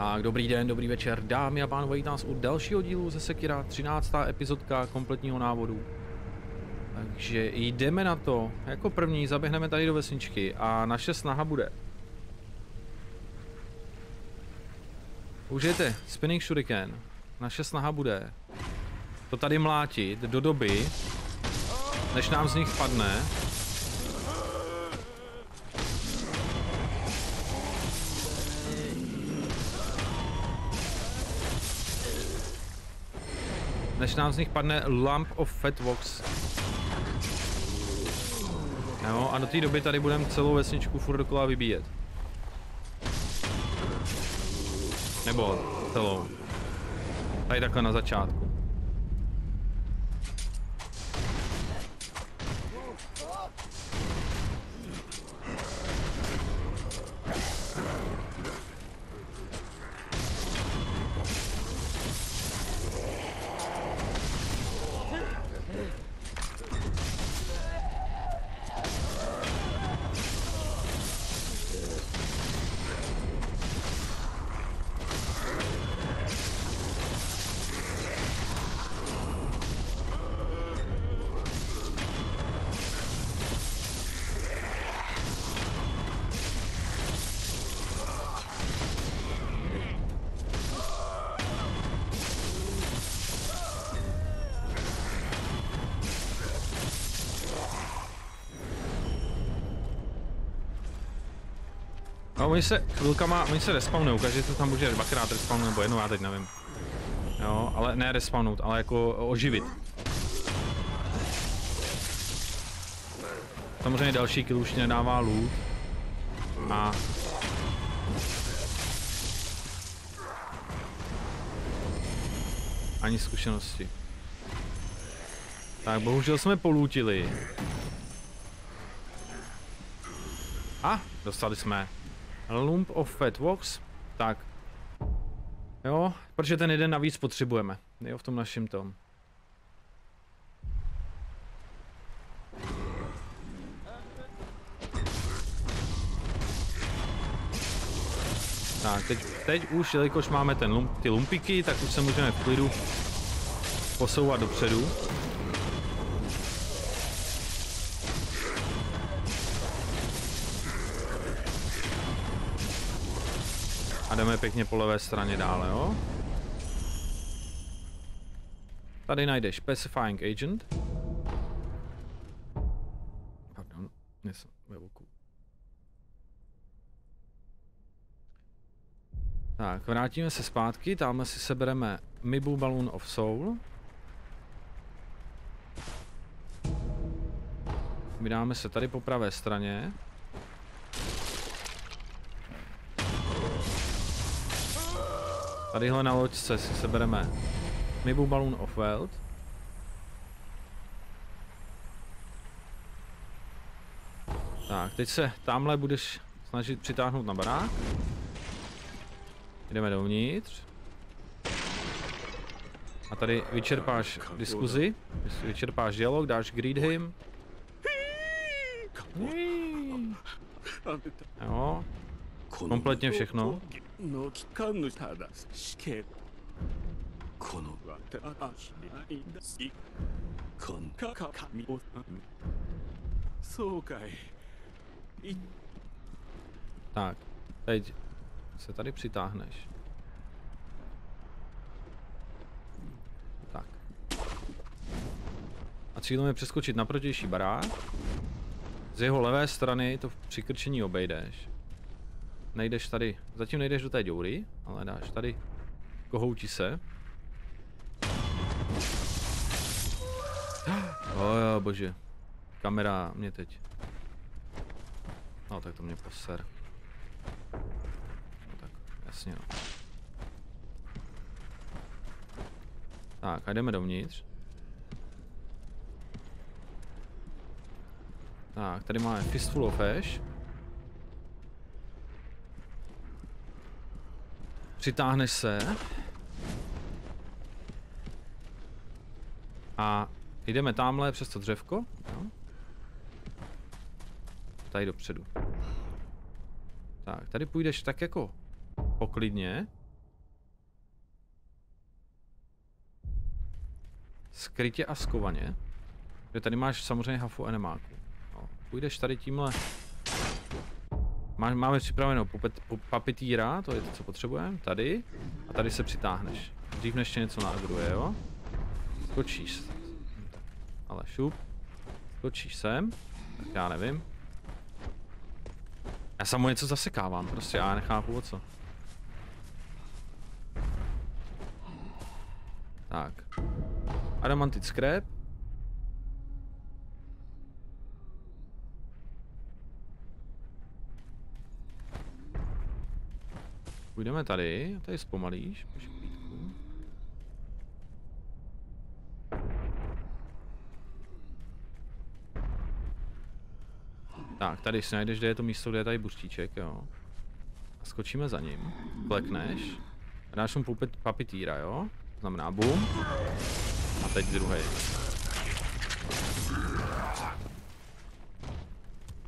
Tak, dobrý den, dobrý večer, dámy a pánové, vítám vás u dalšího dílu ze Sekira, 13. epizodka kompletního návodu. Takže jdeme na to, jako první zaběhneme tady do vesničky a naše snaha bude. Užijte, Spinning Shuriken, naše snaha bude to tady mlátit do doby, než nám z nich padne. Lump of Fat Wax. No, a do té doby tady budeme celou vesničku furt dokola vybíjet. Nebo celou. Tady takhle na začátku. Oni se chvilkama, oni se respawnou, každý to tam může dvakrát respawnout nebo jednou, já teď nevím. Jo, ale ne respawnout, ale jako oživit. Samozřejmě další kill už nedává loot. A... ani zkušenosti. Tak bohužel jsme polutili. A dostali jsme Lump of Fat Wax, tak jo, protože ten jeden navíc potřebujeme, jo, v tom našem tom. Tak, teď už, jelikož máme ten lump, ty lumpiky, tak už se můžeme v klidu posouvat dopředu. A jdeme pěkně po levé straně dále, jo? Tady najdeš Pacifying Agent. Pardon, nejsem ve voku. Tak, vrátíme se zpátky, tamhle si sebereme Mibu Balloon of Soul. Vydáme se tady po pravé straně. Tadyhle na loďce si sebereme Mibu Balloon of Welt. Tak, teď se tamhle budeš snažit přitáhnout na barák. Jdeme dovnitř. A tady vyčerpáš diskuzi, vyčerpáš dialog, dáš greet him. Jo. Kompletně všechno. Tak, teď se tady přitáhneš. Tak. A cílem je přeskočit na protější barák. Z jeho levé strany to v přikrčení obejdeš. Nejdeš tady, zatím nejdeš do té děury, ale dáš tady, kohouti se. Oh, bože, kamera mě teď. No tak to mě poser. No, tak, jasně no. Tak a jdeme dovnitř. Tak, tady máme Fistful of Ash. Přitáhneš se a jdeme tamhle přes to dřevko, no. Tady dopředu. Tak, tady půjdeš tak jako poklidně, skrytě a skovaně. Že tady máš samozřejmě hafu enemáku. No, půjdeš tady tímhle. Máme připravenou papitýra, to je to, co potřebujeme, tady. A tady se přitáhneš. Dřív než tě něco nagruje, jo? Skočíš. Ale šup. Skočíš sem. Tak já nevím. Já samo něco zasekávám, prostě já nechápu o co. Tak. Adamantite Scrap. Půjdeme tady, tady zpomalíš. Tak, tady si najdeš, kde je to místo, kde je tady buřtíček, jo. A skočíme za ním, klekneš, a dáš mu papitýra, jo. Znamená bum. A teď druhý.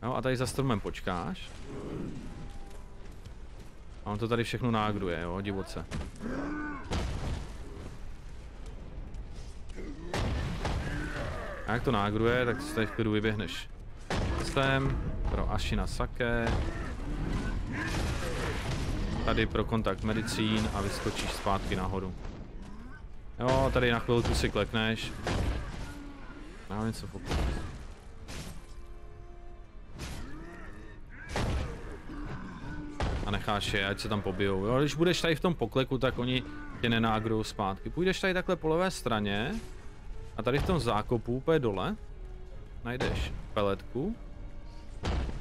Jo, a tady za stromem počkáš. A on to tady všechno nágruje, jo, divoce. A jak to nágruje, tak se tady v klidu vyběhneš. Sem, pro Ashina Sake. Tady pro kontakt medicín a vyskočíš zpátky nahoru. Jo, tady na chvilku si klekneš. Mám něco pokud. A necháš je, ať se tam pobijou. Jo, když budeš tady v tom pokleku, tak oni tě nenágrujou zpátky. Půjdeš tady takhle po levé straně a tady v tom zákopu úplně dole najdeš peletku.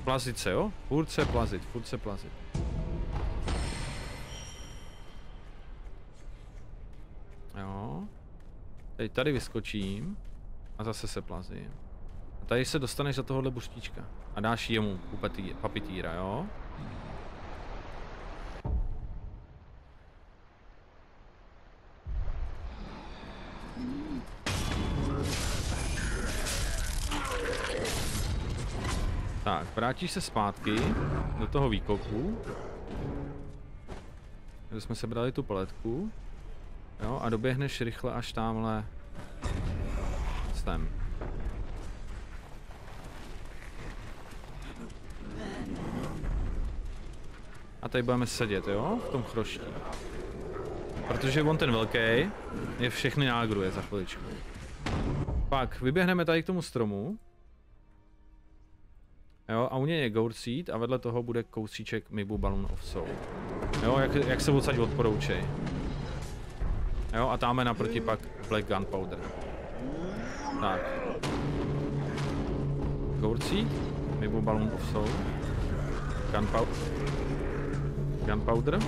Plazit se, jo? Furt se plazit. Jo. Teď tady vyskočím a zase se plazím. A tady se dostaneš za tohohle buřtíčka a dáš jemu papitýra, jo? Tak, vrátíš se zpátky do toho výkopu, kde jsme sebrali tu paletku, jo, a doběhneš rychle až tamhle sem. A tady budeme sedět, jo, v tom chroští. Protože on ten velký je všechny nágruje za chviličku. Pak vyběhneme tady k tomu stromu. Jo, a u něj je Gourd Seed a vedle toho bude kousíček Mibu Balloon of Soul. Jo, jak se odsaď odporoučej. Jo, a táme naproti pak Black Gunpowder. Tak. Gourd Seed, Mibu Balloon of Soul, Gunpowder.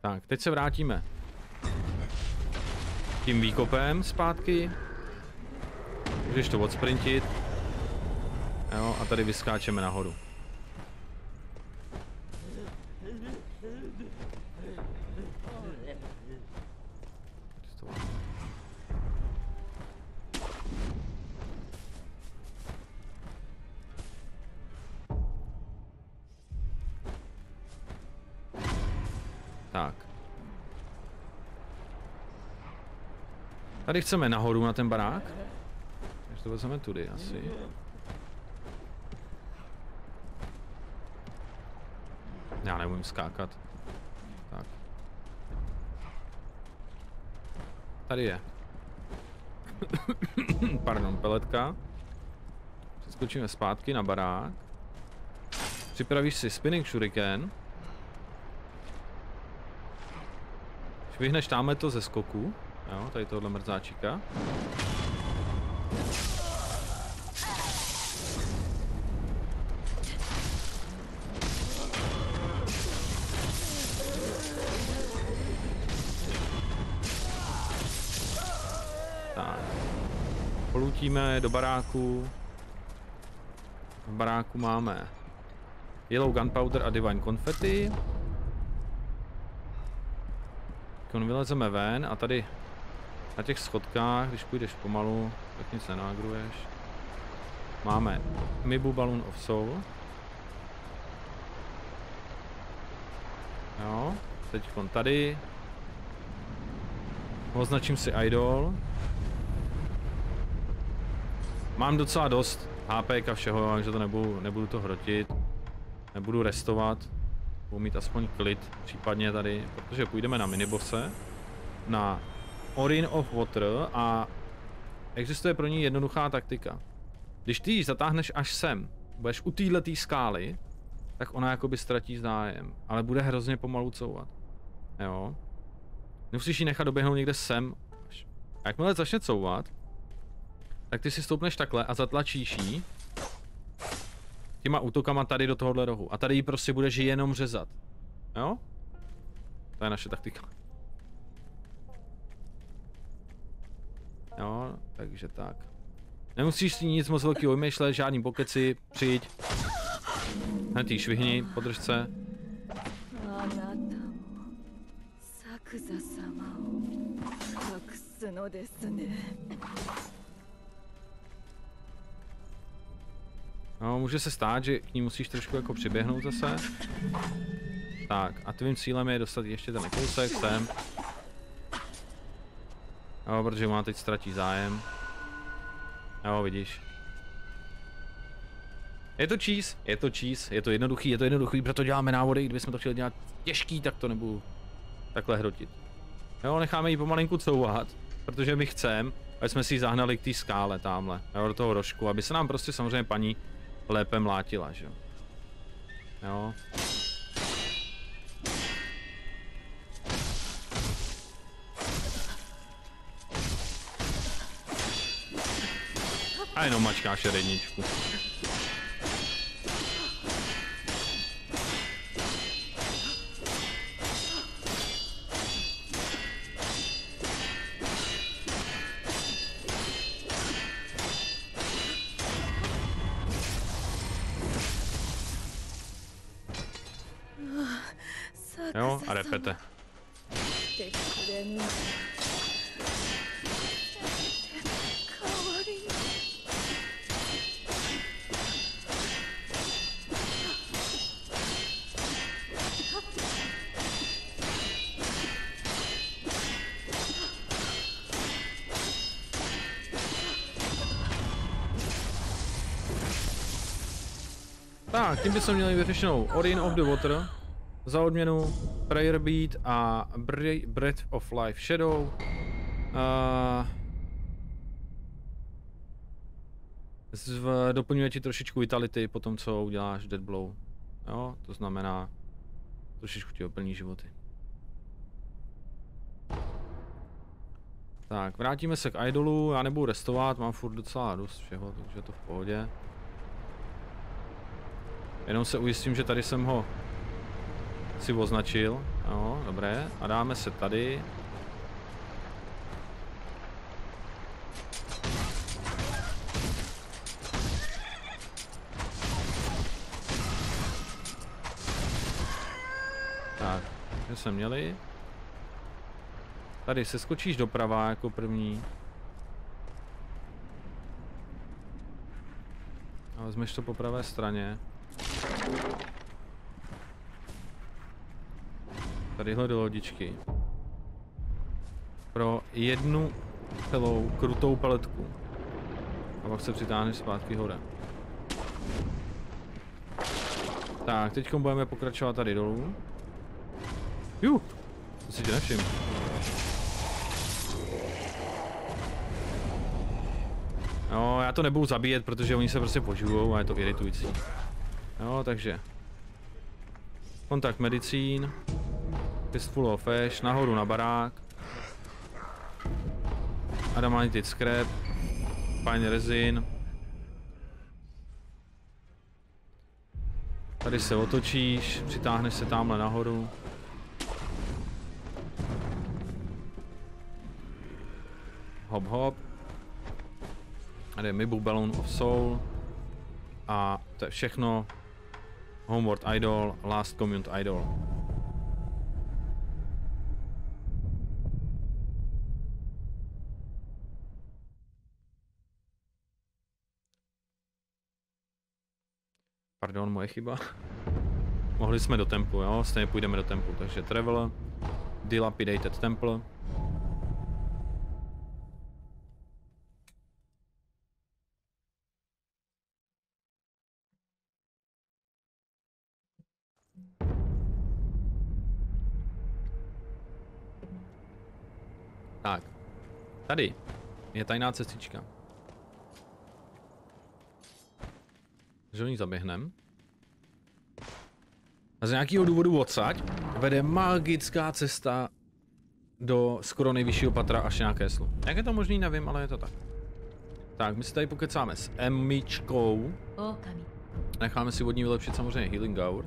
Tak, teď se vrátíme tím výkopem zpátky. Můžeš to odsprintit. Jo, a tady vyskáčeme nahoru. Tak. Tady chceme nahoru na ten barák. Takže to vezmeme tudy asi. Já neumím skákat. Tak. Tady je. Pardon, peletka. Přeskočíme zpátky na barák. Připravíš si Spinning Shuriken. Vyhneš tamhle to ze skoku. Jo, tady tohle mrzáčíka. Tak. Polutíme do baráku. V baráku máme Yellow Gunpowder a Divine Confetti. Když vylezeme ven a tady na těch schodkách, když půjdeš pomalu, tak nic nenágruješ. Máme Mibu Balloon of Soul. Jo, teď tady. Označím si idol. Mám docela dost HP a všeho, takže to nebudu to hrotit. Nebudu restovat. Budu mít aspoň klid, případně tady, protože půjdeme na minibose. Na O'Rin of Water a existuje pro ní jednoduchá taktika. Když ty ji zatáhneš až sem, budeš u této skály, tak ona jakoby ztratí zájem, ale bude hrozně pomalu couvat. Jo. Musíš ji nechat doběhnout někde sem. A jakmile začne couvat, tak ty si stoupneš takhle a zatlačíš ji těma útokama tady do tohohle rohu. A tady ji prostě budeš jenom řezat. Jo? To je naše taktika. Jo, takže tak. Nemusíš si nic moc velkého vymýšlet, žádný pokeci, přijď. Hned jí švihni, podrž se. No, může se stát, že k ní musíš trošku jako přiběhnout zase. Tak, a tvým cílem je dostat ještě ten kousek sem. Jo, protože ona teď ztratí zájem. Jo, vidíš. Je to cheese, je to jednoduchý, proto děláme návody, kdybychom to chtěli dělat těžký, tak to nebudu takhle hrotit. Jo, necháme ji pomalinku couvat, protože my chceme, aby jsme si ji zahnali k té skále tamhle, jo, do toho rožku, aby se nám prostě samozřejmě paní lépe mlátila, že jo. Jo. A jenom mačkáš jedničku. Jo, a repete. Tak, tím bychom měli vyřešenou O'Rin of the Water, za odměnu Prayer Bead a Breath of Life Shadow. Doplňuje ti trošičku vitality po tom, co uděláš Dead Blow. Jo, to znamená, trošičku ti doplní životy. Tak, vrátíme se k idolu, já nebudu restovat, mám furt docela dost všeho, takže to v pohodě. Jenom se ujistím, že tady jsem ho si označil. Jo, dobré. A dáme se tady. Tak, že jsme měli. Tady se skočíš doprava jako první. A vezmeš to po pravé straně. Tadyhle do lodičky. Pro jednu celou krutou paletku. A pak se přitáhneš zpátky hore. Tak, teď budeme pokračovat tady dolů. Juh, to si tě nevšim. No, já to nebudu zabíjet, protože oni se prostě poživujou a je to iritující. No, takže kontakt medicín, Fistful of Ash, nahoru na barák, Adamantite Scrap, Pine Resin. Tady se otočíš, přitáhneš se tamhle nahoru. Hop hop. Tady je Mibu Balloon of Soul. A to je všechno. Homeward Idol, Last Communed Idol. Pardon, moje chyba. Mohli jsme do templu, jo, stejně půjdeme do templu, takže travel, dilapidated temple. Tak, tady je tajná cestička. Že do ní zaběhneme. A z nějakého důvodu odsaď vede magická cesta do skoro nejvyššího patra až nějaké slu. Jak je to možný, nevím, ale je to tak. Tak, my si tady pokecáme s Emičkou. Necháme si od ní vylepšit samozřejmě Healing Gourd.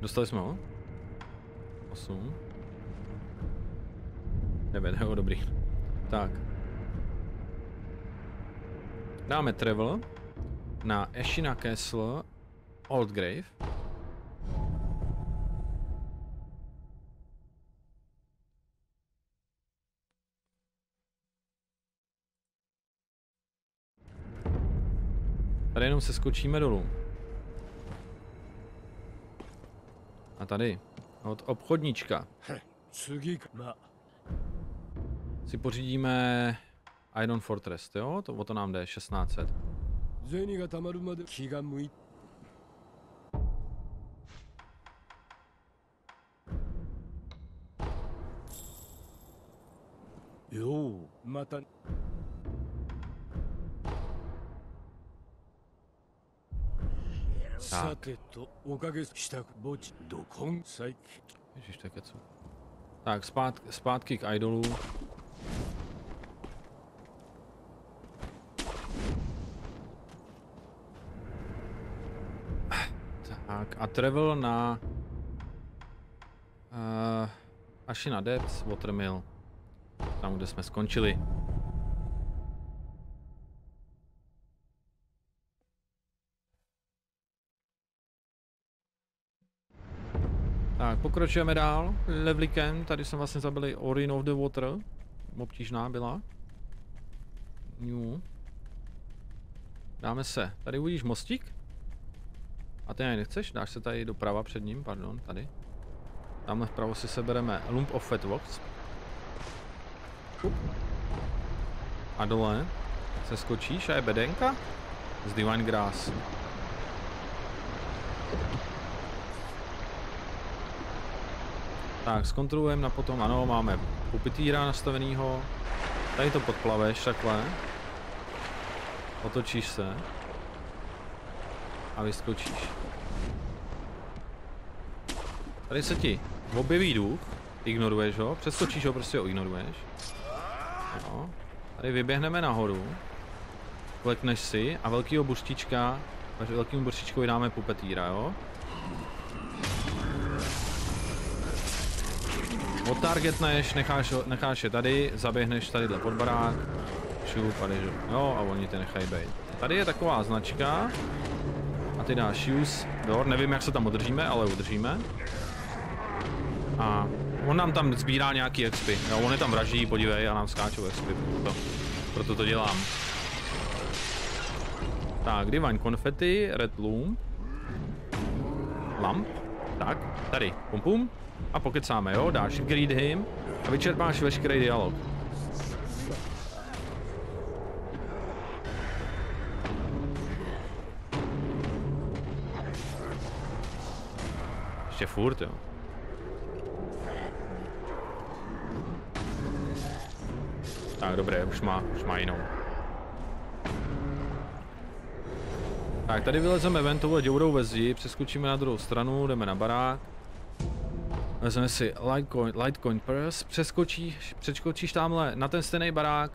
Dostali jsme ho? 8. 9, jo, dobrý. Tak. Dáme travel na Ashina Castle Old Grave. Tady jenom se skočíme dolů. A tady od obchodníčka si pořídíme Iron Fortress, jo? To, o to nám jde, 1600. Tak. Ježiš, to je keco. Tak, zpátky k idolu. Tak, a travel na Ashina Depths, Watermill, tam, kde jsme skončili. Tak, pokračujeme dál levlikem, tady jsme vlastně zabili O'Rin of the Water, obtížná byla. Jo. Dáme se, tady uvidíš mostík? A ty jej nechceš, dáš se tady doprava před ním, pardon, tady. Tamhle vpravo si sebereme Lump of Fat Vox. A dole se skočíš a je bedenka z Divine Grass. Tak, zkontrolujeme na potom, ano, máme pupitýra nastavenýho. Tady to podplaveš takhle. Otočíš se. A vyskočíš. Tady se ti objeví duch, ignoruješ ho, přeskočíš ho, prostě ho ignoruješ. No. Tady vyběhneme nahoru. Klekneš si a velkýho buštička, velkým buštičkovi dáme pupetýra, jo. Odtargetneš, necháš je tady, zaběhneš tadyhle pod barák, šup a jdeš, jo, a oni tě nechají bejt. Tady je taková značka a ty dáš use door, nevím jak se tam udržíme, ale udržíme. A on nám tam sbírá nějaký expy, jo, on je tam vraží, podívej, a nám skáčou expy, proto to dělám. Tak, Divine Confetti, Red Loom, Lamp, tak, tady, pum pum. A pokecáme, jo? Dáš greed him a vyčerpáš veškerý dialog. Ještě furt, jo. Tak, dobré, už má jinou. Tak, tady vylezeme ven touhle děurou ve zdi, přeskočíme na druhou stranu, jdeme na barák. Vezmeme si Light Coin Purse, přeskočíš tamhle na ten stejný barák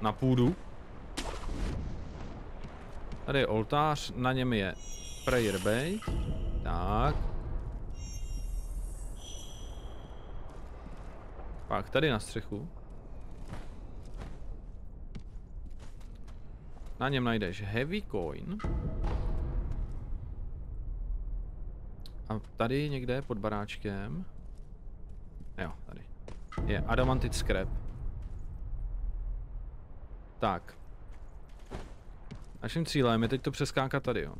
na půdu. Tady je oltář, na něm je Prayer Bead. Tak. Pak tady na střechu. Na něm najdeš Heavy Coin. A tady někde pod baráčkem, jo, tady, je Adamantite Scrap. Tak, Naším cílem je teď to přeskákat tady, jo.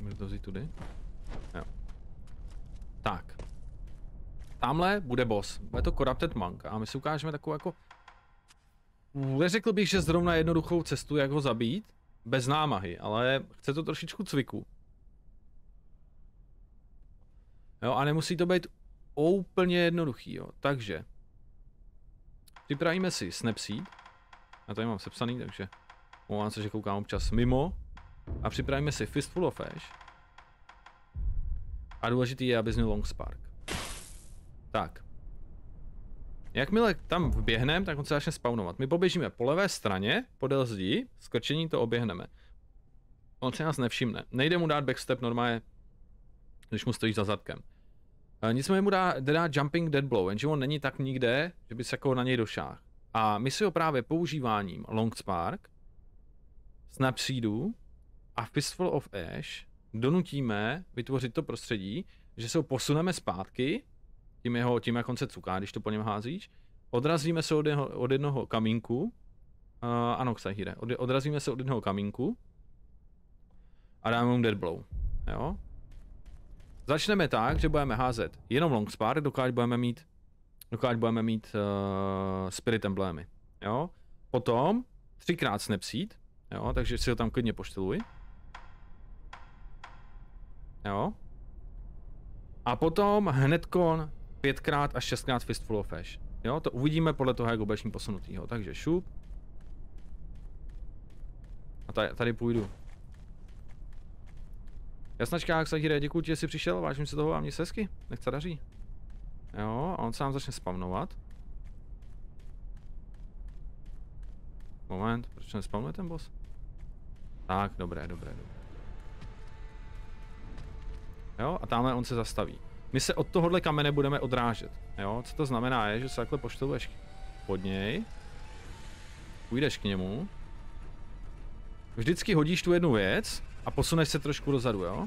Můžu to vzít tudy? Jo. Tak. Tamhle bude boss. Bude to Corrupted Monk. A my si ukážeme takovou jako... Neřekl bych, že zrovna jednoduchou cestu, jak ho zabít. Bez námahy, ale chce to trošičku cviku. Jo, a nemusí to být úplně jednoduchý, jo. Takže připravíme si Snapseed. Já tady mám sepsaný, takže omlouvám se, že koukám občas mimo. A připravíme si Fistful of Ash. A důležitý je, aby zněl Long Spark. Tak. Jakmile tam vběhneme, tak on se začne spawnovat. My poběžíme po levé straně, podél zdi, skrčení to oběhneme. On se nás nevšimne. Nejde mu dát backstep normálně, když mu stojíš za zadkem. Nicméně mu dá jumping dead blow, jenže on není tak nikde, že by se jako na něj došáhl. A my si ho právě používáním Long Spark, Snapseedu a Fistful of Ash donutíme vytvořit to prostředí, že se ho posuneme zpátky, tím jak on se cuká, když to po něm házíš. Odrazíme se od jednoho kamínku. Ano, Ksahire. Odrazíme se od jednoho kamínku. A dáme mu dead blow. Jo? Začneme tak, že budeme házet jenom Long Spark, dokud budeme mít Spirit Emblémy. Jo? Potom třikrát Snapseed. Jo? Takže si ho tam klidně poštiluj. Jo? A potom hnedkon 5x až 6x Fistful of Ash. Jo, to uvidíme podle toho, jak budeš mít posunutýho. Takže šup. A tady půjdu. Jasnačka, Ksahire, děkuji ti, že jsi přišel, vážím si toho a mě se hezky, nech se daří. Jo, a on sám začne spavnovat. Moment, proč nespavnuje ten boss? Tak, dobré. Jo, a tamhle on se zastaví. My se od tohohle kamene budeme odrážet. Jo, co to znamená je, že se takhle pošteluješ pod něj. Půjdeš k němu. Vždycky hodíš tu jednu věc a posuneš se trošku dozadu, jo.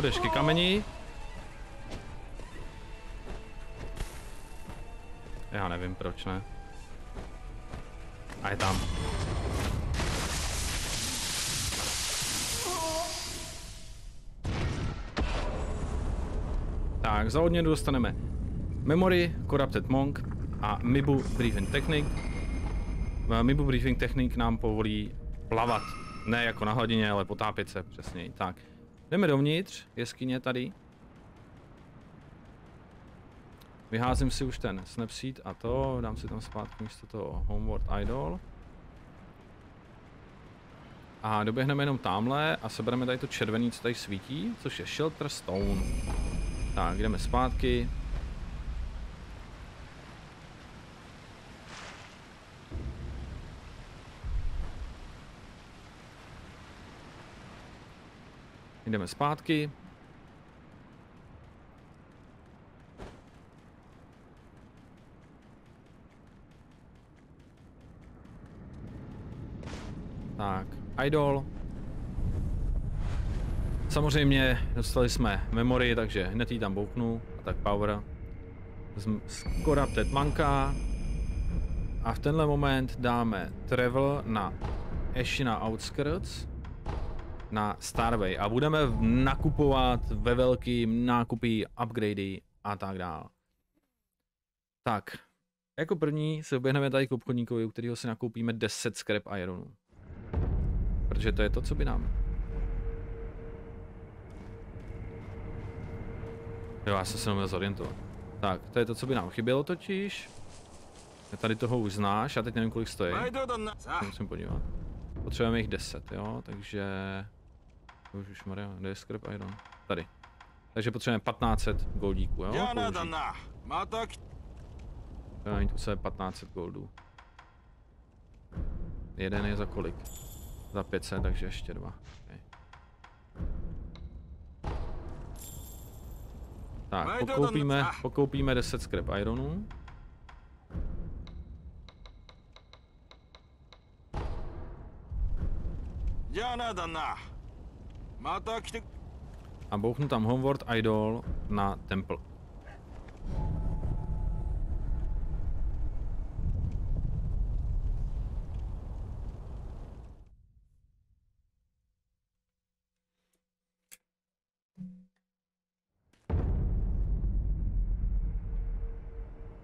Jdeš ke kameni. Já nevím proč ne. A je tam. Tak, za odměnu dostaneme Memory, Corrupted Monk a Mibu Briefing Technique. Mibu Briefing Technique nám povolí plavat. Ne jako na hladině, ale potápět se přesněji. Tak. Jdeme dovnitř, jeskyně tady. Vyházím si už ten Snapseed a to, dám si tam zpátky místo toho Homeward Idol. A doběhneme jenom tamhle a sebereme tady to červený, co tady svítí, což je Shelter Stone. Tak, jdeme zpátky. Jdeme zpátky. Tak, idol. Samozřejmě dostali jsme memory, takže hned ji tam bouknu. A tak power. Corrupted Monka. A v tenhle moment dáme travel na Ashina Outskirts. Na Starway a budeme nakupovat ve velkým nákupy, upgradey a tak dál. Tak, jako první se oběhneme tady k obchodníkovi, u kterého si nakoupíme 10 scrap ironů. Protože to je to, co by nám. Jo, já jsem se neměl zorientovat. Tak, to je to, co by nám chybělo totiž. Tady toho už znáš, já teď nevím, kolik stojí. Musím podívat. Potřebujeme jich 10, jo, takže... Už Maria, kde je skrb iron? Tady. Takže potřebujeme 1500 goldíků, jo? Potřebujeme mít u sebe 1500 goldů. Jeden je za kolik? Za 500, takže ještě dva. Okay. Tak, pokoupíme 10 skrb ironů. A bouchnu tam Homeward Idol na Temple.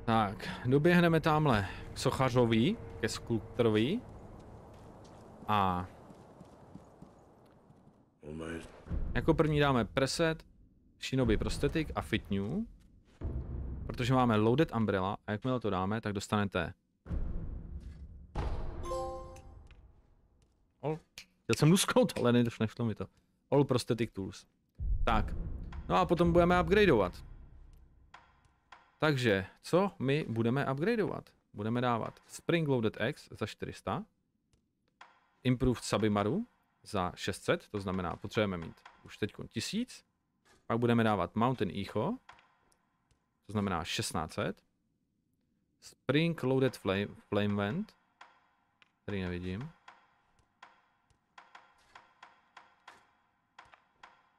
Tak, doběhneme tamhle k sochařovi, ke skulptorovi. A... Jako první dáme preset, Shinobi Prosthetic a Fit New, protože máme Loaded Umbrella a jakmile to dáme, tak dostanete... All... Chtěl jsem lusknout, ale nešlo mi to. All Prosthetic Tools. Tak, no a potom budeme upgradeovat. Takže, co my budeme upgradeovat? Budeme dávat Spring Loaded Axe za 400, Improved Sabimaru za 600, to znamená, potřebujeme mít už teď 1000. Pak budeme dávat Mountain Echo, to znamená 1600. Spring Loaded Flame Vent, který nevidím.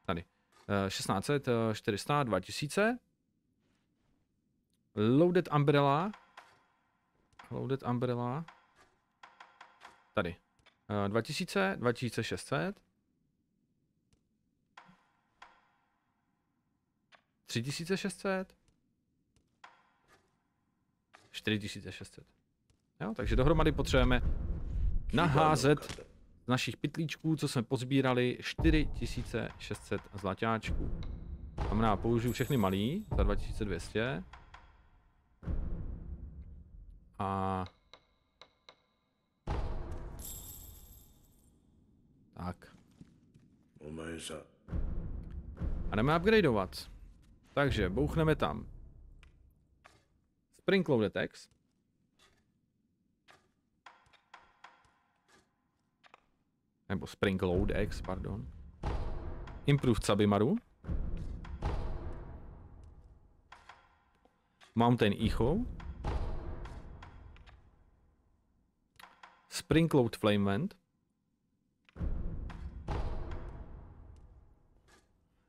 Tady. 1600, 400, 2000. Loaded Umbrella. Loaded Umbrella. Tady. 2000, 2600, 3600, 4600. Jo, takže dohromady potřebujeme naházet z našich pytlíčků, co jsme pozbírali, 4600 zlatáčků. Znamená, použiju všechny malý za 2200. A... Tak. A jdeme upgradeovat. Takže bouchneme tam Spring Loaded Axe. Nebo Spring Load Axe, pardon. Improved Sabimaru. Mountain Echo. Spring Load Flame Vent.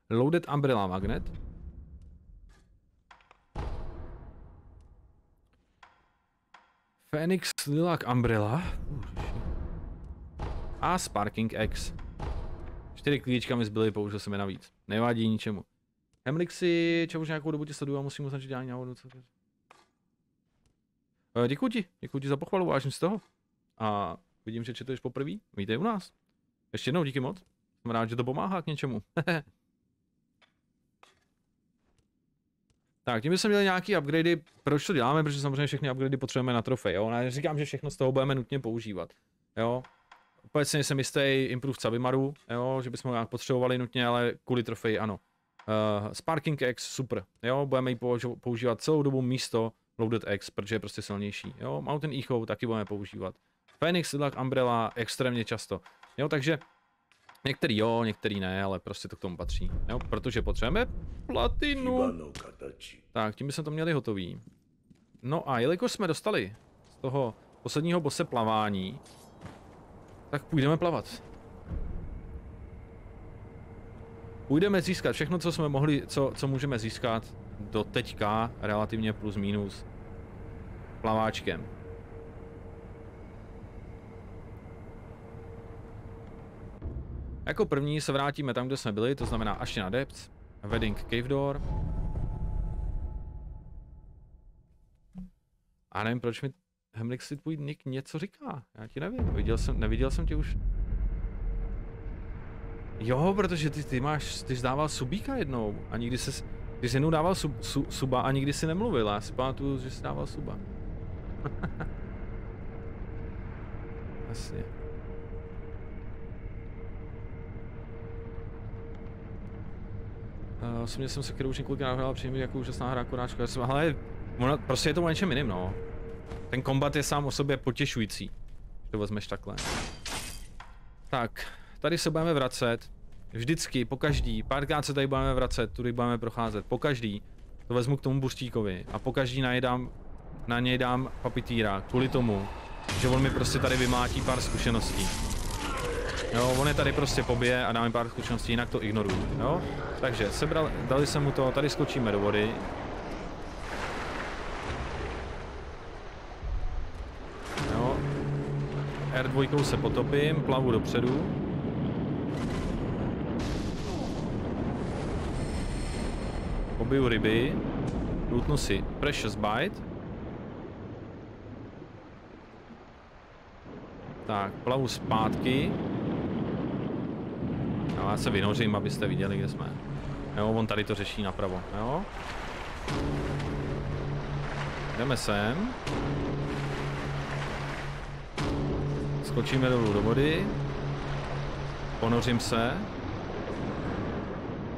Loaded Umbrella Magnet. Phoenix Lilac Umbrella. A Sparking Axe. 4 klíčka mi zbyly, použil jsem je navíc. Nevadí ničemu. Hemlixi, čemu už nějakou dobu tě sleduju a musím označit dělání návodu. Děkuji ti za pochvalu, vážím z toho. A vidím, že četuješ poprvé. Vítej u nás. Ještě jednou díky moc. Jsem rád, že to pomáhá k něčemu. Tak, tím bychom měli nějaký upgradey. Proč to děláme? Protože samozřejmě všechny upgradey potřebujeme na trofej, jo? Já říkám, že všechno z toho budeme nutně používat, jo? Opět si nejsem jistý Improved Sabimaru, jo? Že bychom ho nějak potřebovali nutně, ale kvůli trofeji ano. Sparking Axe, super, jo? Budeme ji používat celou dobu místo Loaded Axe, protože je prostě silnější, jo? Mountain Echo taky budeme používat. Phoenix, Lilac Umbrella extrémně často, jo? Takže... Některý jo, některý ne, ale prostě to k tomu patří. Jo, protože potřebujeme platinu. Tak, tím bychom to měli hotový. No a jelikož jsme dostali z toho posledního bose plavání, tak půjdeme plavat. Půjdeme získat všechno, co jsme mohli, co můžeme získat do teďka, relativně plus minus plaváčkem. Jako první se vrátíme tam, kde jsme byli, to znamená Ashina Depths, Wedding Cave Door. A nevím, proč mi Hemlixi tvůj nick něco říká, já ti nevím, neviděl jsem tě už. Jo, protože ty zdával subíka jednou a nikdy ses, Ty jsi jednou dával suba a nikdy si nemluvil, já si pamatuju, že jsi dával suba. Jasně. Osobně jsem se kterou už několikrát nahrál, přijím jako úžasná hra koráčka. Ale ona, prostě je to o něčem jiným, no. Ten kombat je sám o sobě potěšující, když to vezmeš takhle. Tak, tady se budeme vracet. Vždycky, pokaždý, párkrát se tady budeme vracet, tudy budeme procházet, pokaždý. To vezmu k tomu burstíkovi a pokaždý na něj dám papitýra, kvůli tomu, že on mi prostě tady vymátí pár zkušeností. Jo, on je tady prostě pobije a dá mi pár zkušeností, jinak to ignoruju, jo. Takže, dali jsem mu to, tady skočíme do vody. Jo. R2 se potopím, plavu dopředu. Pobiju ryby, lutnu si Precious Bite. Tak, plavu zpátky. No, já se vynořím, abyste viděli, kde jsme. Jo, on tady to řeší napravo, jo. Jdeme sem. Skočíme dolů do vody. Ponořím se.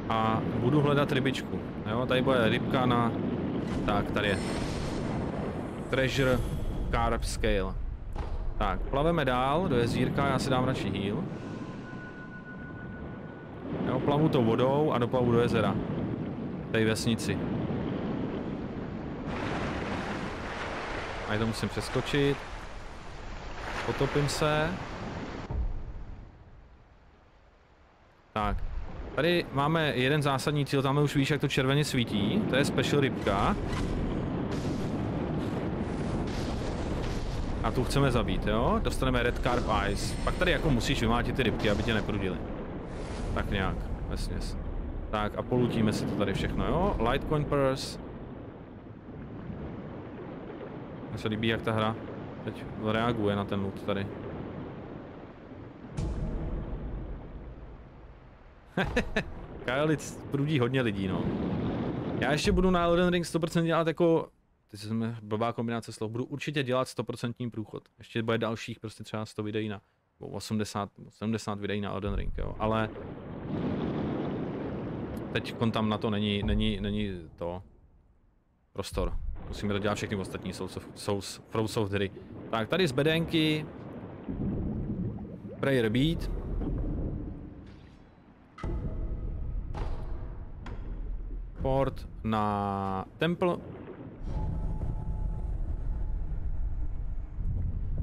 A budu hledat rybičku. Jo, tady bude rybka na... Tak, tady je. Treasure Carp Scale. Tak, plaveme dál do jezírka, já si dám radši heal. Jo, plavu to vodou a doplavu do jezera. Tady vesnici. A já to musím přeskočit. Potopím se. Tak. Tady máme jeden zásadní cíl, tam už víš, jak to červeně svítí, to je special rybka. A tu chceme zabít, jo? Dostaneme Red Carp Eyes. Pak tady jako musíš vymátit ty rybky, aby tě neprudily. Tak nějak, vesměs. Tak a polutíme si to tady všechno, jo? Light Coin Purse. Mně se líbí, jak ta hra teď reaguje na ten loot tady. Kajalic prudí hodně lidí, no. Já ještě budu na Elden Ring 100% dělat jako... Teď jsem blbá kombinace slov. Budu určitě dělat 100% průchod. Ještě bude dalších prostě třeba 100 videí na... 80 videí na Elden Ring, jo. Ale... Teď tam na to není to... Prostor. Musíme to dělat všechny ostatní From Soft hry. Tak, tady z bedenky... Prayer Bead. Port na Temple.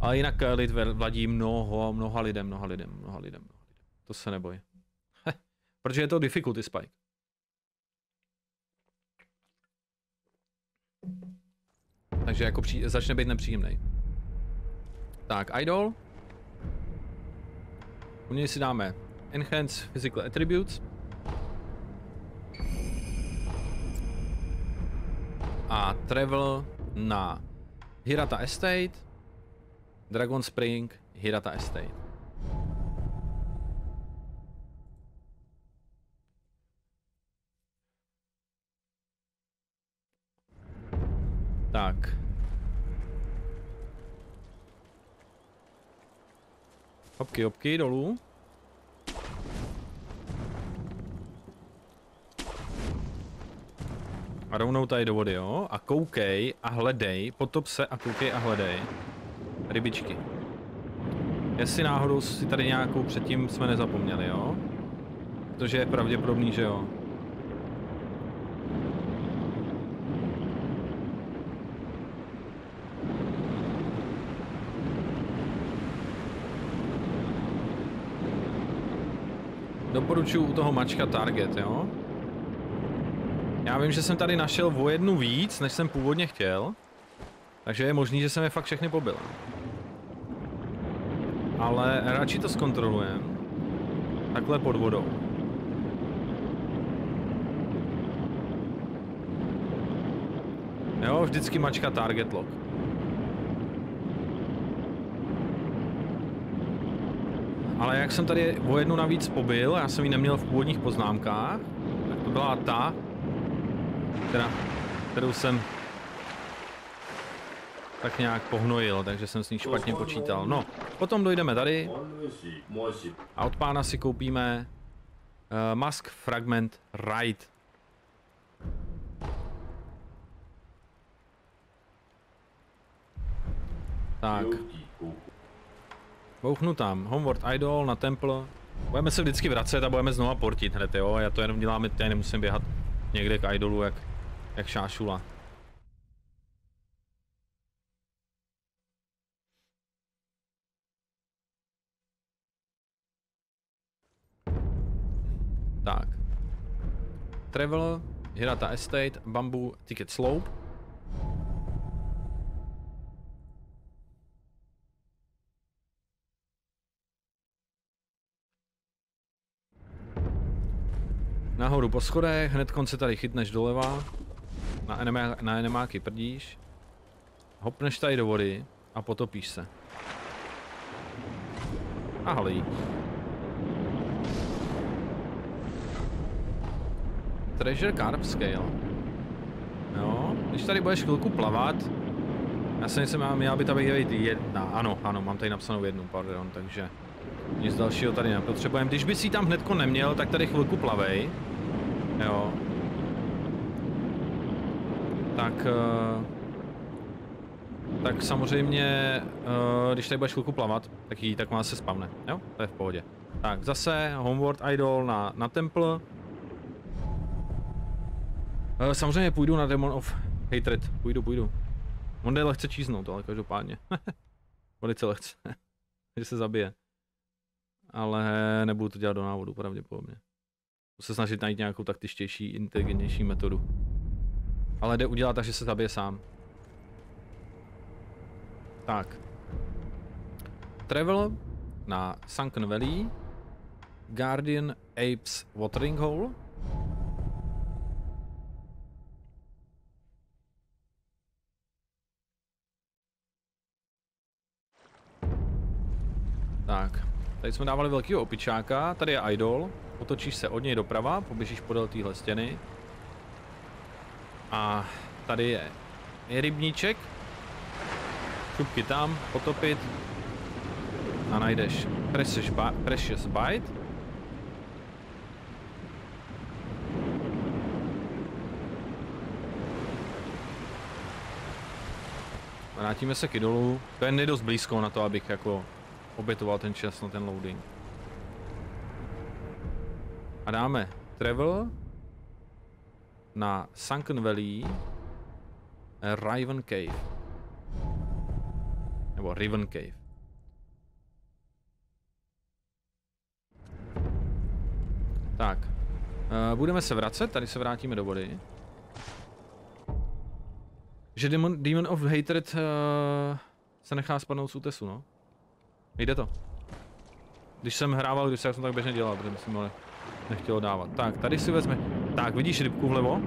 Ale jinak lid vladí mnoha lidem. To se neboj. Protože je to difficulty spike. Takže jako začne být nepříjemný. Tak, idol. U něj si dáme Enhance Physical Attributes. A travel na Hirata Estate, Dragon Spring, Hirata Estate. Tak. Hopky dolů. A rovnou tady do vody, jo? A koukej a hledej, potop se a koukej a hledej rybičky. Jestli náhodou si tady nějakou předtím jsme nezapomněli, jo? Protože je pravděpodobný, že jo. Doporučuji u toho mačka target, jo? Já vím, že jsem tady našel o jednu víc, než jsem původně chtěl. Takže je možný, že jsem je fakt všechny pobil. Ale radši to zkontrolujeme. Takhle pod vodou. Jo, vždycky mačka target lock. Ale jak jsem tady o jednu navíc pobil, já jsem ji neměl v původních poznámkách, tak to byla ta... kterou jsem tak nějak pohnojil, takže jsem s ní špatně počítal. No, potom dojdeme tady a od pána si koupíme Mask Fragment Ride. Tak. Bouchnu tam. Homeward Idol na Temple. Budeme se vždycky vracet a budeme znova portit hned, jo? Já to jenom dělám, já nemusím běhat někde k idolu, jak šášula. Tak. Travel, Hirata Estate, Bamboo Ticket Slope. Nahoru po schodech, hned konce tady chytneš doleva. Na enemáky prdíš. Hopneš tady do vody a potopíš se. A halí. Treasure Carp Scale. Jo, když tady budeš chvilku plavat. Já si nejsem, měla by tady být jedna. Ano, ano, mám tady napsanou jednu, pardon, takže nic dalšího tady nepotřebujeme. Když bys ji tam hnedko neměl, tak tady chvilku plavej. Jo. Tak samozřejmě, když tady budeš chvilku plavat, tak ji tak má se spavne. Jo, to je v pohodě. Tak zase Homeward Idol na Temple. Samozřejmě půjdu na Demon of Hatred. Půjdu. On je lehce číznout, ale každopádně. Velice lehce. Že se zabije. Ale nebudu to dělat do návodu, pravděpodobně. Budu se snažit najít nějakou taktičtější, inteligentnější metodu. Ale jde udělat tak, že se zabije sám. Tak. Travel na Sunken Valley. Guardian Apes Watering Hole. Tak. Tady jsme dávali velkýho opičáka, tady je idol, otočíš se od něj doprava, poběžíš podél téhle stěny. A tady je rybníček, šupky tam, potopit a najdeš Precious Bite. Vrátíme se k idolu, to je nedost blízko na to, abych jako obětoval ten čas na ten loading. A dáme travel na Sunken Valley Raven Cave. Nebo Raven Cave. Tak. Budeme se vracet, tady se vrátíme do vody. Že Demon of Hatred se nechá spadnout z útesu, no. Jde to. Když jsem tak běžně dělal, protože jsem ale nechtělo dávat. Tak, tady si vezme. Tak, vidíš rybku vlevo?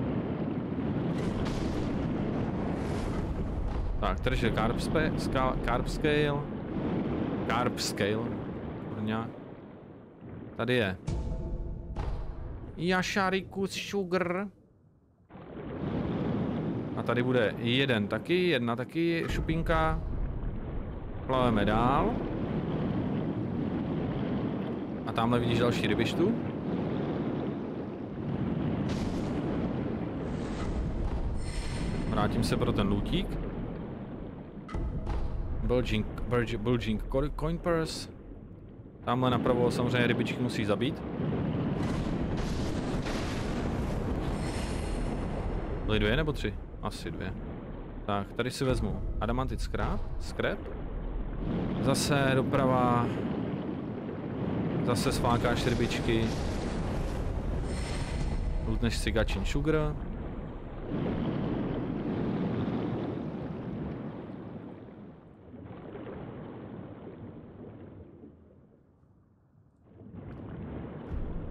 Tak, Treasure Carp Scale. Carp Scale. Tady je Yasharikus Sugar. A tady bude jedna taky šupinka. Plaveme dál. A tamhle vidíš další rybištu. Vrátím se pro ten lootík. Bulging Coin Purse. Tamhle napravo samozřejmě rybičky musí zabít. Byly dvě nebo tři? Asi dvě. Tak, tady si vezmu Adamantite Scrap. Zase doprava. Zase svákáš rybičky. Lutneš si Gachiin's Sugar.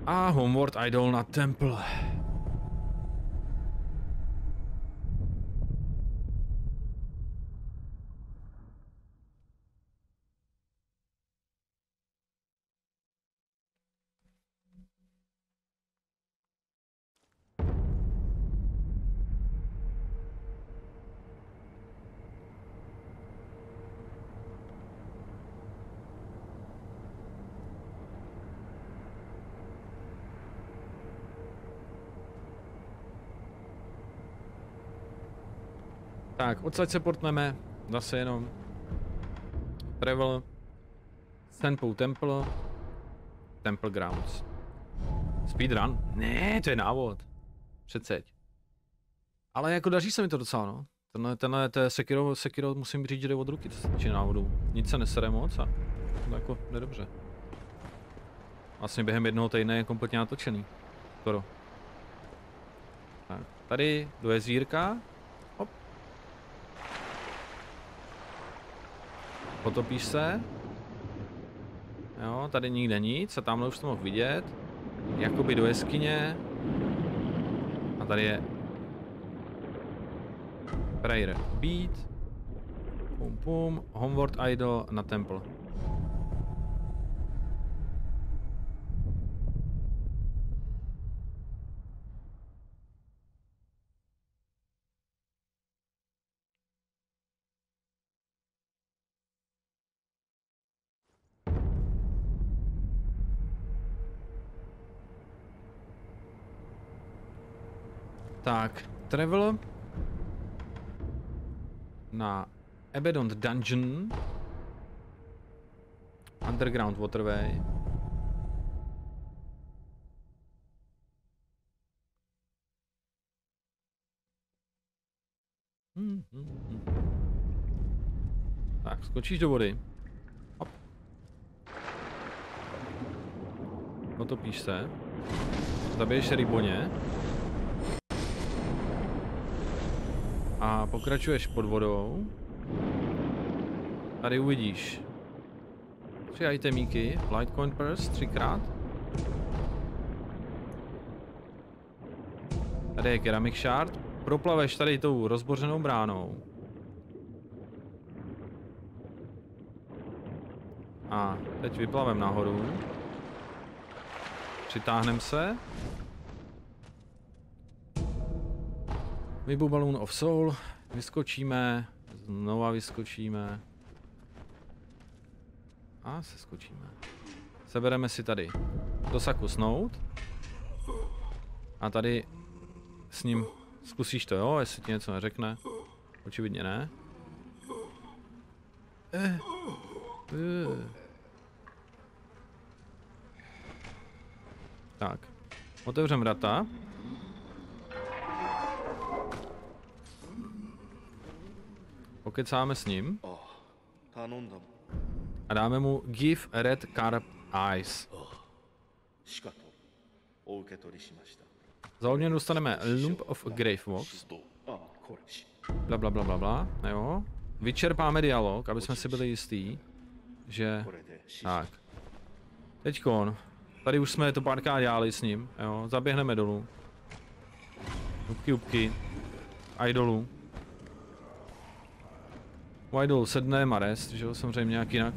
A Homeward Idol na Temple. Tak, odsaď se portneme. Zase jenom. Travel. Senpou Temple. Temple Grounds. Speedrun? Ne, to je návod. Přeceď. Ale jako daří se mi to docela, no. Tenhle Sekiro musím říct, že jde od ruky, co se týče návodů. Nic se nesere moc a to jako nedobře. Vlastně během jednoho týdne je kompletně natočený. Skoro. Tak, tady do jezírka. Hop. Potopíš se. Jo, tady nikde nic a tamhle už to mohl vidět. Jakoby do jeskyně. A tady je Prayer Bead. Pum pum. Homeward Idol na Temple. Tak, travel na Abaddon Dungeon, Underground Waterway. Tak, skočíš do vody. Hop. Potopíš se. Zabiješ ryboně. A pokračuješ pod vodou. Tady uvidíš 3 itemíky, Light Coin Purse, 3x. Tady je Ceramic Shard. Proplaveš tady tou rozbořenou bránou. A teď vyplavem nahoru. Přitáhnem se. Mibu Balloon of Soul, vyskočíme, znova vyskočíme a seskočíme. Sebereme si tady dosaku snout a tady s ním zkusíš to, jo, jestli ti něco neřekne, očividně ne. Tak, otevřem vrata. Pokecáme s ním a dáme mu Give Red Carp Eyes. Za odměnu dostaneme Lump of Grave Vox. Bla bla bla bla bla. Jo. Vyčerpáme dialog, aby jsme si byli jistí, že... Tak. Teďkon. Tady už jsme to párkrát dělali s ním. Jo. Zaběhneme dolů. Upky upky. A i dolů. Idol sedne a rest, že jo, samozřejmě nějak jinak.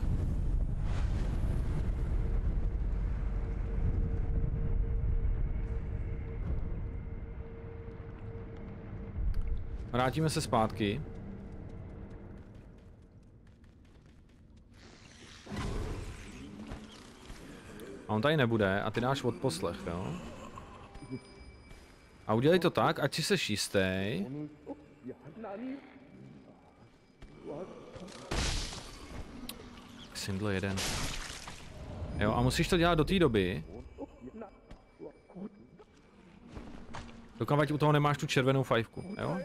Vrátíme se zpátky. A on tady nebude a ty dáš odposlech, jo. A udělej to tak, ať si seš jistý. Sindl jeden. Jo, a musíš to dělat do té doby, dokud u toho nemáš tu červenou fajfku, jo?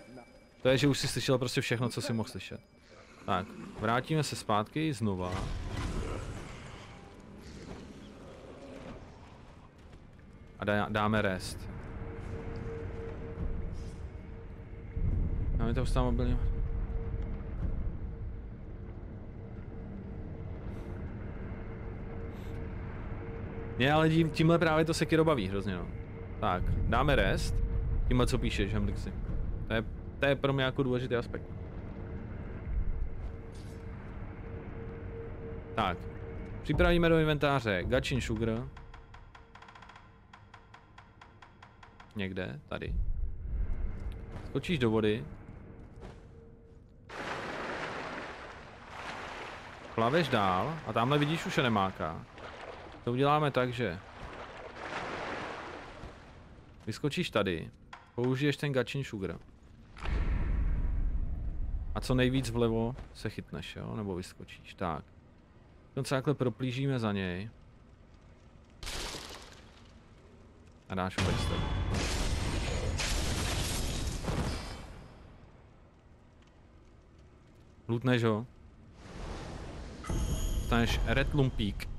To je, že už jsi slyšel prostě všechno, co jsi mohl slyšet. Tak, vrátíme se zpátky znova. A dáme rest. Dáme to stále mobilně. Ne, ale tímhle právě to Sekiro baví hrozně, no. Tak, dáme rest. Tímhle, co píšeš, Hemlixi. To je pro mě jako důležitý aspekt. Tak, připravíme do inventáře Gachiin's Sugar. Někde, tady. Skočíš do vody. Plaveš dál a tamhle vidíš už nemáka. To uděláme tak, že vyskočíš tady, použiješ ten Gachiin's Sugar A co nejvíc vlevo se chytneš, jo? Nebo vyskočíš. Tak. Ten cákle proplížíme za něj. A dáš ho backstep. Lutneš ho. Dostaneš red lumpík.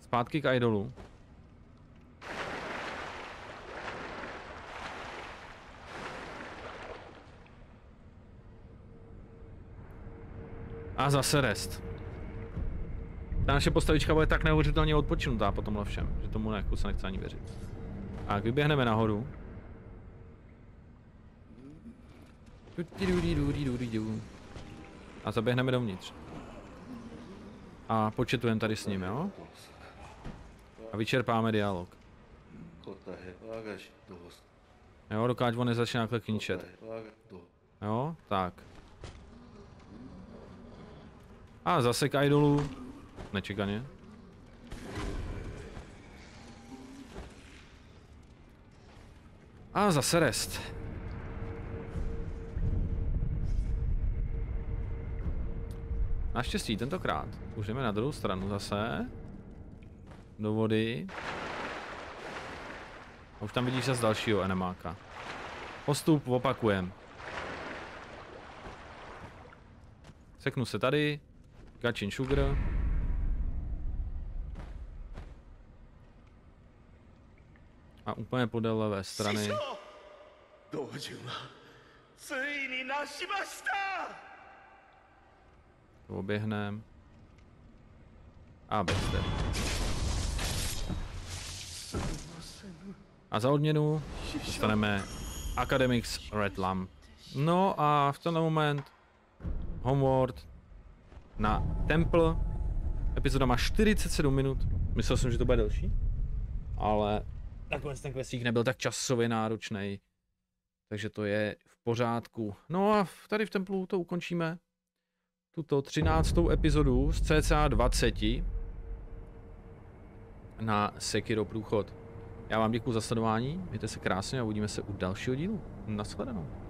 Zpátky k idolu. A zase rest. Ta naše postavička bude tak neuvěřitelně odpočinutá po tomhle všem, že tomu jako se nechce ani věřit. A vyběhneme nahoru. A zaběhneme dovnitř. A početujeme tady s ním, jo? A vyčerpáme dialog. Jo, dokáž on nezačne takhle kničet. Jo, tak. A zase k idolu. Nečekaně. A zase rest. Naštěstí tentokrát už jdeme na druhou stranu zase. Do vody. A už tam vidíš zase dalšího enemáka. Postup opakujem. Seknu se tady. Gachiin's Sugar. A úplně podél levé strany. To oběhnem. A bez tedy. A za odměnu dostaneme Academics Red Lamp. No a v ten moment Homeward na Temple. Epizoda má 47 minut. Myslel jsem, že to bude delší. Ale nakonec ten questík nebyl tak časově náročný. Takže to je v pořádku. No a tady v Templu to ukončíme. Tuto 13. epizodu z cca 20 na Sekiro průchod. Já vám děkuji za sledování, mějte se krásně a uvidíme se u dalšího dílu. Nashledanou.